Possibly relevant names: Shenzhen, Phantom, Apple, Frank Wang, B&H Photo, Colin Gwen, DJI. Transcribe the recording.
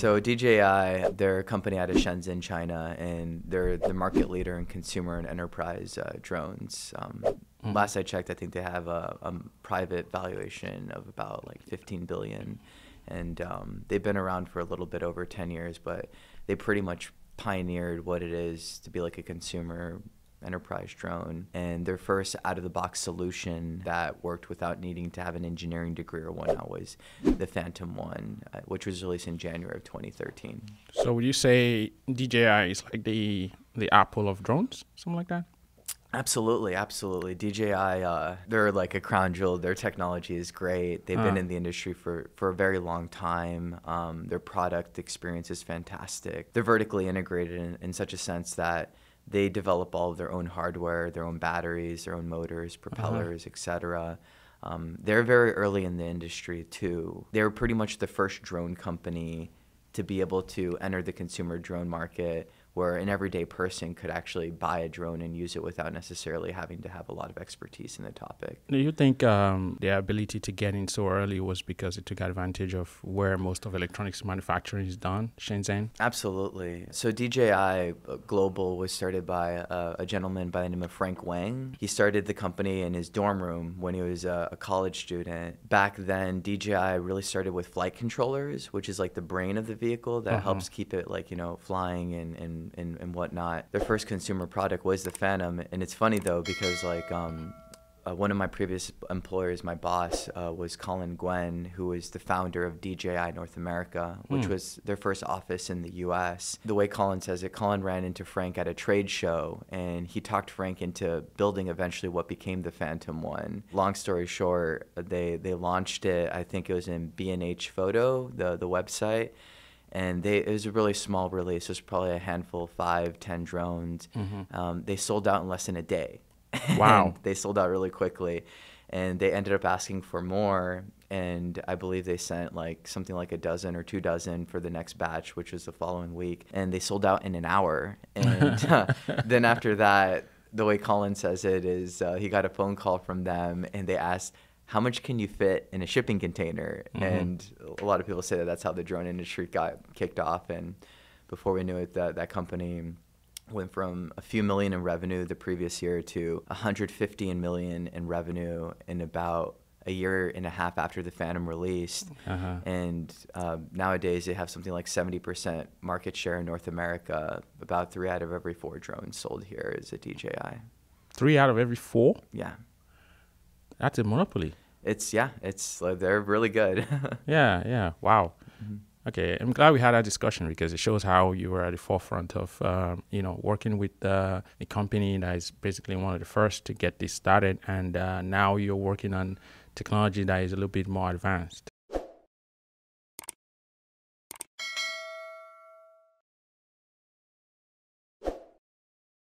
So DJI, they're a company out of Shenzhen, China, and they're the market leader in consumer and enterprise drones. Last I checked, I think they have a private valuation of about like $15 billion, and they've been around for a little bit over 10 years, but they pretty much pioneered what it is to be like a consumer enterprise drone, and their first out-of-the-box solution that worked without needing to have an engineering degree or whatnot was the Phantom 1, which was released in January of 2013. So would you say DJI is like the Apple of drones, something like that? Absolutely, absolutely. DJI, they're like a crown jewel. Their technology is great. They've been in the industry for a very long time. Their product experience is fantastic. They're vertically integrated in such a sense that they develop all of their own hardware, their own batteries, their own motors, propellers, etc. They're very early in the industry too. They were pretty much the first drone company to be able to enter the consumer drone market, where an everyday person could actually buy a drone and use it without necessarily having to have a lot of expertise in the topic. Do you think their ability to get in so early was because it took advantage of where most of electronics manufacturing is done, Shenzhen? Absolutely. So DJI Global was started by a gentleman by the name of Frank Wang. He started the company in his dorm room when he was a college student. Back then, DJI really started with flight controllers, which is like the brain of the vehicle that helps keep it like, you know, flying and whatnot. Their first consumer product was the Phantom, and it's funny though, because like one of my previous employers, my boss, was Colin Gwen, who was the founder of DJI North America, which was their first office in the US. The way Colin says it, Colin ran into Frank at a trade show, and he talked Frank into building eventually what became the Phantom 1. Long story short, they launched it, I think it was in B&H Photo, the website. And it was a really small release. It was probably a handful, 5, 10 drones. They sold out in less than a day. Wow. They sold out really quickly. And they ended up asking for more. And I believe they sent like something like a dozen or 2 dozen for the next batch, which was the following week. And they sold out in an hour. And then after that, the way Colin says it is he got a phone call from them, and they asked, how much can you fit in a shipping container? And a lot of people say that that's how the drone industry got kicked off. And before we knew it, that company went from a few million in revenue the previous year to $150 million in revenue in about a year and a half after the Phantom released. And nowadays they have something like 70% market share in North America. About 3 out of every 4 drones sold here is a DJI. 3 out of every 4? Yeah. That's a monopoly. It's like they're really good. yeah. Wow. Okay, I'm glad we had that discussion, because it shows how you were at the forefront of, you know, working with a company that is basically one of the first to get this started, and now you're working on technology that is a little bit more advanced.